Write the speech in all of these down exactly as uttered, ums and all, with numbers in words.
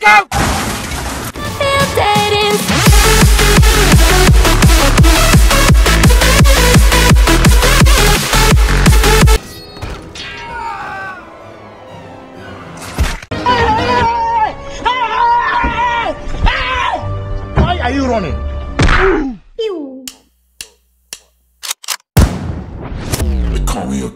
go! Why are you running? Pew. They call me a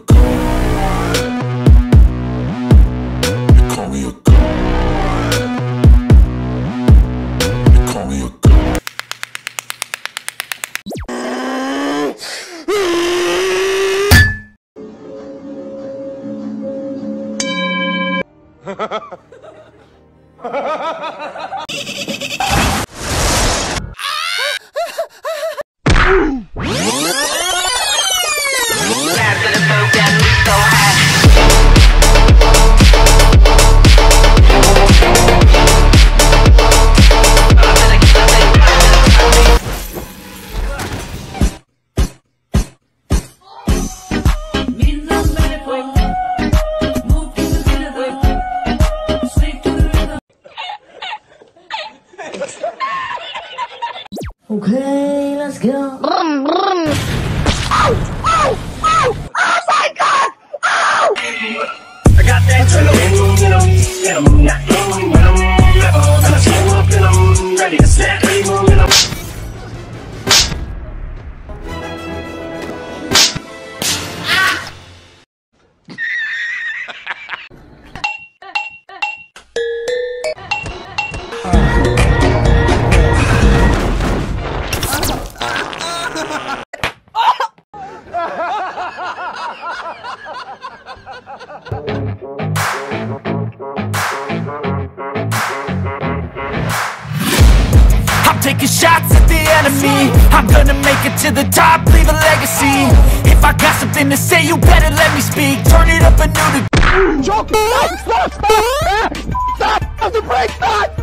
Okay, let's go. Brum, brum. Ow, ow, ow, oh my God! Ow! I got that adrenaline in 'em, in 'em, not in 'em, when I'm level, gonna show up in 'em, ready to snap, leave 'em in 'em. Taking shots at the enemy, I'm gonna make it to the top, leave a legacy. If I got something to say, you better let me speak. Turn it up a new degree. Stop, stop, stop, stop, stop the break, stop, stop.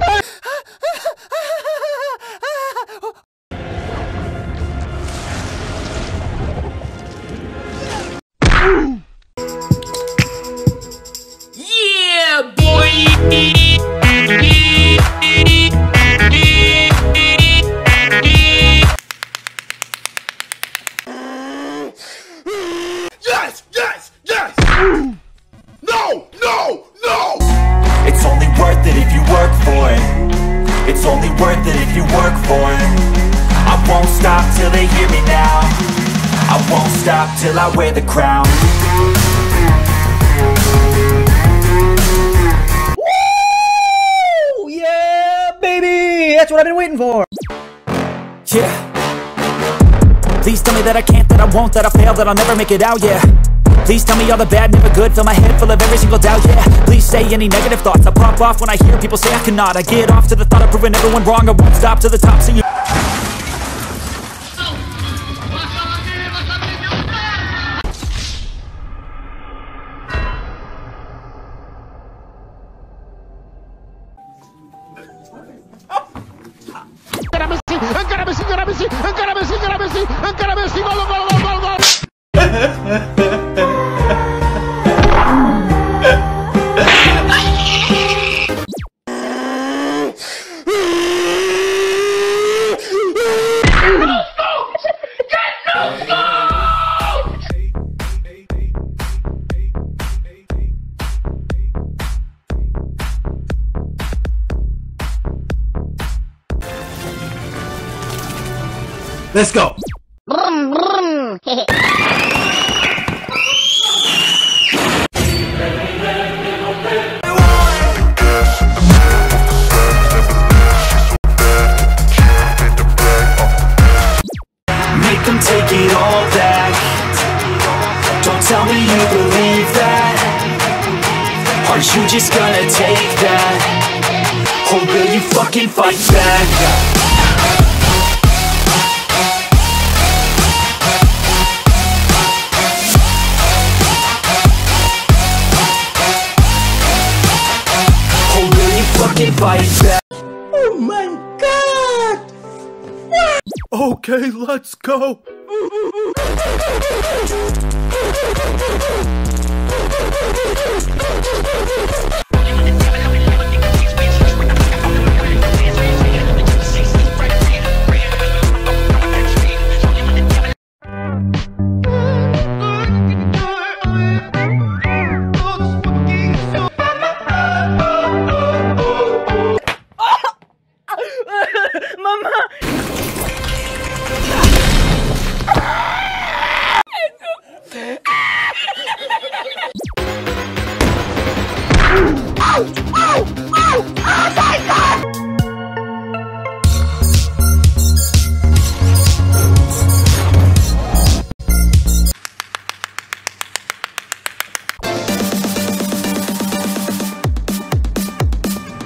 It's only worth it if you work for it. I won't stop till they hear me now. I won't stop till I wear the crown. Woo! Yeah, baby! That's what I've been waiting for! Yeah. Please tell me that I can't, that I won't, that I fail, that I'll never make it out, yeah. Please tell me all the bad, never good. Fill my head full of every single doubt, yeah. Please say any negative thoughts. I pop off when I hear people say I cannot. I get off to the thought of proving everyone wrong. I won't stop to the top, so you let's go! Brum, brum. Make them take it all back. Don't tell me you believe that. Are you just gonna take that? Or will you fucking fight back? Oh my God! Okay, let's go!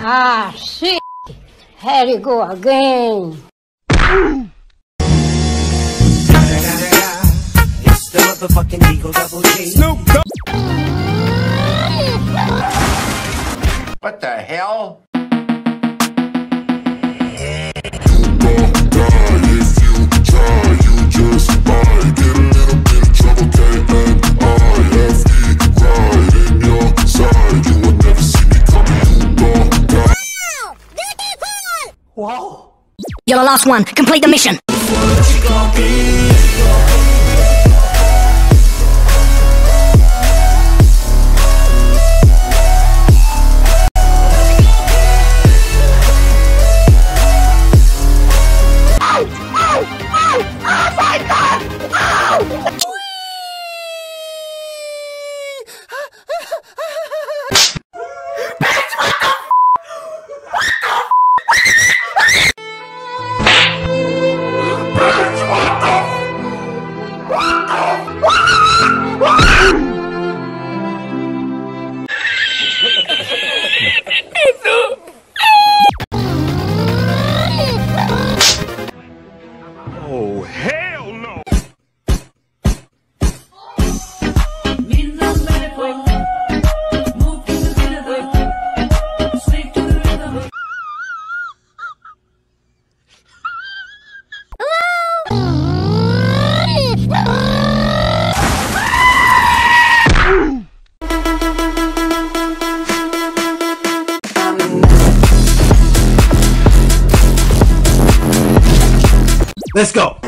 Ah, shit! Here you go again. It's the motherfucking Eagle Double G. Snoop. What the hell? Wow. You're the last one. Complete the mission. Oh, hell no! Let's go!